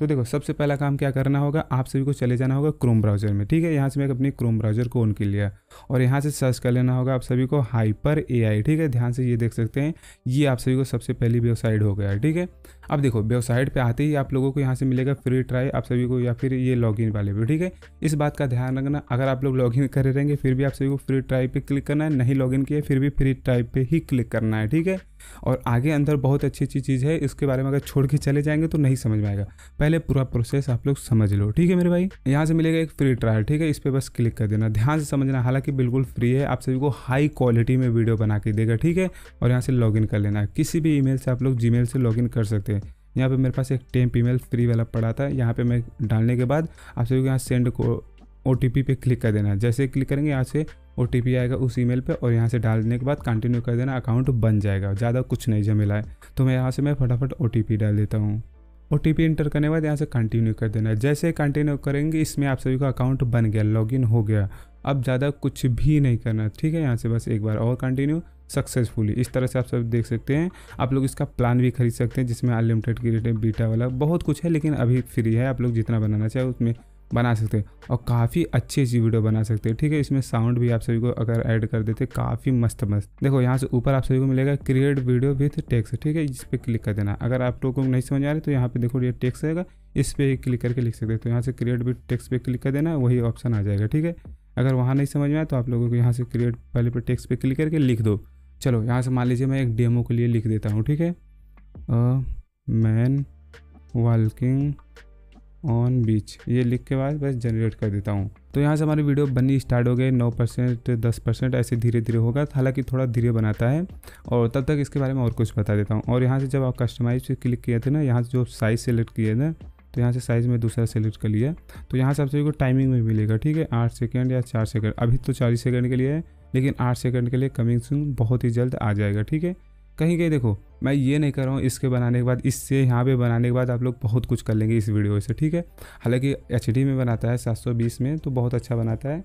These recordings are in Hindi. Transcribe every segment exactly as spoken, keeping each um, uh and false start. तो देखो सबसे पहला काम क्या करना होगा, आप सभी को चले जाना होगा क्रोम ब्राउज़र में। ठीक है, यहाँ से मैं अपनी क्रोम ब्राउज़र को ऑन कर लिया और यहाँ से सर्च कर लेना होगा आप सभी को हाइपर एआई। ठीक है, ध्यान से ये देख सकते हैं, ये आप सभी को सबसे पहली वेबसाइट हो गया है। ठीक है, अब देखो वेबसाइट पे आते ही आप लोगों को यहाँ से मिलेगा फ्री ट्राई आप सभी को, या फिर ये लॉगिन वाले भी। ठीक है, इस बात का ध्यान रखना, अगर आप लोग लॉगिन करे रहेंगे फिर भी आप सभी को फ्री ट्राई पे क्लिक करना है, नहीं लॉगिन किए फिर भी फ्री ट्राई पे ही क्लिक करना है। ठीक है, और आगे अंदर बहुत अच्छी अच्छी चीज़ है, इसके बारे में अगर छोड़ के चले जाएंगे तो नहीं समझ में आएगा, पहले पूरा प्रोसेस आप लोग समझ लो। ठीक है मेरे भाई, यहाँ से मिलेगा एक फ्री ट्रायल। ठीक है, इस पर बस क्लिक कर देना, ध्यान से समझना, हालांकि बिल्कुल फ्री है, आप सभी को हाई क्वालिटी में वीडियो बना के देगा। ठीक है, और यहाँ से लॉगिन कर लेना, किसी भी ईमेल से आप लोग जीमेल से लॉगिन कर सकते हैं। यहाँ पे मेरे पास एक टेम्प ईमेल फ्री वाला पड़ा था, यहाँ पे मैं डालने के बाद आप सभी को यहाँ सेंड को ओ टी पी पे क्लिक कर देना, जैसे क्लिक करेंगे यहाँ से ओ टी पी आएगा उस ईमेल पे, और यहाँ से डालने के बाद कंटिन्यू कर देना, अकाउंट बन जाएगा, ज़्यादा कुछ नहीं झमेला है। तो मैं यहाँ से मैं फटाफट ओ टी पी डाल देता हूँ, ओ टी पी इंटर करने के बाद यहाँ से कंटिन्यू कर देना, जैसे कंटिन्यू करेंगे इसमें आप सभी का अकाउंट बन गया, लॉगिन हो गया, अब ज़्यादा कुछ भी नहीं करना। ठीक है, यहाँ से बस एक बार और कंटिन्यू सक्सेसफुली। इस तरह से आप सब देख सकते हैं, आप लोग इसका प्लान भी खरीद सकते हैं जिसमें अनलिमिटेड क्रिएटिव बीटा वाला बहुत कुछ है, लेकिन अभी फ्री है, आप लोग जितना बनाना चाहे उसमें बना सकते हैं और काफ़ी अच्छी अच्छी वीडियो बना सकते हैं। ठीक है, इसमें साउंड भी आप सभी को अगर ऐड कर देते काफ़ी मस्त मस्त। देखो यहाँ से ऊपर आप सभी को मिलेगा क्रिएट वीडियो विथ टेक्स्ट। ठीक है, इस पर क्लिक कर देना, अगर आप लोगों को नहीं समझ आ रही तो यहाँ पे देखो ये टेक्स्ट आएगा, इस पर क्लिक करके लिख सकते हैं, तो यहाँ से क्रिएट विथ टेक्स्ट पे क्लिक कर देना, वही ऑप्शन आ जाएगा। ठीक है, अगर वहाँ नहीं समझ में आए तो आप लोगों को यहाँ से क्रिएट पहले पे टेक्स्ट पे क्लिक करके लिख दो। चलो यहाँ से मान लीजिए मैं एक डेमो के लिए लिख देता हूँ। ठीक है, मैन वॉकिंग ऑन बीच, ये लिख के बाद बस जनरेट कर देता हूँ, तो यहाँ से हमारी वीडियो बननी स्टार्ट हो गई। नौ परसेंट, दस परसेंट ऐसे धीरे धीरे होगा, हालांकि थोड़ा धीरे बनाता है, और तब तक इसके बारे में और कुछ बता देता हूँ। और यहाँ से जब आप कस्टमाइज पे क्लिक किए थे ना, यहाँ से जो साइज़ सेलेक्ट किए ना, तो यहाँ से साइज़ में दूसरा सेलेक्ट कर लिया, तो यहाँ से आप सभी को टाइमिंग में मिलेगा। ठीक है, आठ सेकेंड या चार सेकेंड, अभी तो चालीस सेकेंड के लिए है, लेकिन आठ सेकेंड के लिए कमिंग सून बहुत ही जल्द आ जाएगा। ठीक है, कहीं कहीं देखो मैं ये नहीं कर रहा हूँ, इसके बनाने के बाद इससे यहाँ पे बनाने के बाद आप लोग बहुत कुछ कर लेंगे इस वीडियो से। ठीक है, हालांकि एच डी में बनाता है सात सौ बीस में, तो बहुत अच्छा बनाता है।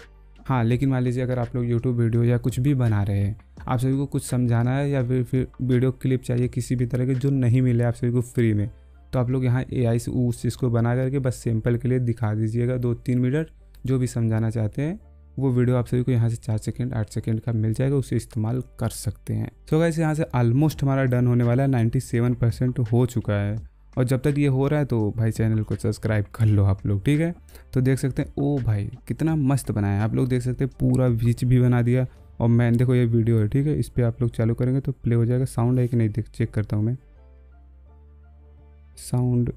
हाँ, लेकिन मान लीजिए अगर आप लोग यूट्यूब वीडियो या कुछ भी बना रहे हैं, आप सभी को कुछ समझाना है या फिर फिर वीडियो क्लिप चाहिए किसी भी तरह के जो नहीं मिले आप सभी को फ्री में, तो आप लोग यहाँ ए आई से उस चीज़ को बना करके बस सैम्पल के लिए दिखा दीजिएगा, दो तीन मिनट जो भी समझाना चाहते हैं वो वीडियो आप सभी को यहाँ से चार सेकेंड आठ सेकेंड का मिल जाएगा, उसे इस्तेमाल कर सकते हैं। सो गाइस, यहाँ से ऑलमोस्ट हमारा डन होने वाला है, नाइन्टी सेवन परसेंट हो चुका है, और जब तक ये हो रहा है तो भाई चैनल को सब्सक्राइब कर लो आप लोग। ठीक है, तो देख सकते हैं, ओ भाई कितना मस्त बनाया है, आप लोग देख सकते हैं पूरा बीच भी बना दिया, और मैं देखो ये वीडियो है। ठीक है, इस पर आप लोग चालू करेंगे तो प्ले हो जाएगा। साउंड है कि नहीं देख चेक करता हूँ मैं, साउंड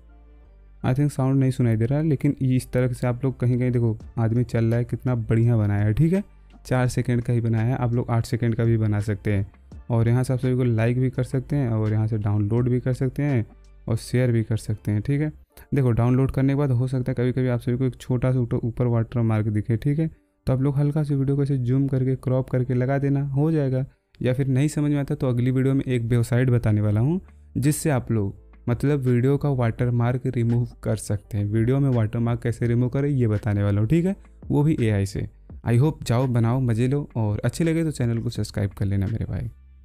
आई थिंक साउंड नहीं सुनाई दे रहा है, लेकिन इस तरह से आप लोग कहीं कहीं देखो आदमी चल रहा है, कितना बढ़िया बनाया है। ठीक है, चार सेकंड का ही बनाया है, आप लोग आठ सेकंड का भी बना सकते हैं, और यहाँ से आप सभी को लाइक भी कर सकते हैं, और यहाँ से डाउनलोड भी कर सकते हैं, और शेयर भी कर सकते हैं। ठीक है, देखो डाउनलोड करने के बाद हो सकता है कभी कभी आप सभी को एक छोटा सा ऊपर वाटर मार्क दिखे। ठीक है, तो आप लोग हल्का सा वीडियो को ऐसे जूम करके क्रॉप करके लगा देना, हो जाएगा। या फिर नहीं समझ में आता तो अगली वीडियो में एक वेबसाइट बताने वाला हूँ जिससे आप लोग मतलब वीडियो का वाटरमार्क रिमूव कर सकते हैं, वीडियो में वाटरमार्क कैसे रिमूव करें ये बताने वाला हूँ। ठीक है, वो भी एआई से। आई होप जाओ, बनाओ, मजे लो, और अच्छे लगे तो चैनल को सब्सक्राइब कर लेना मेरे भाई।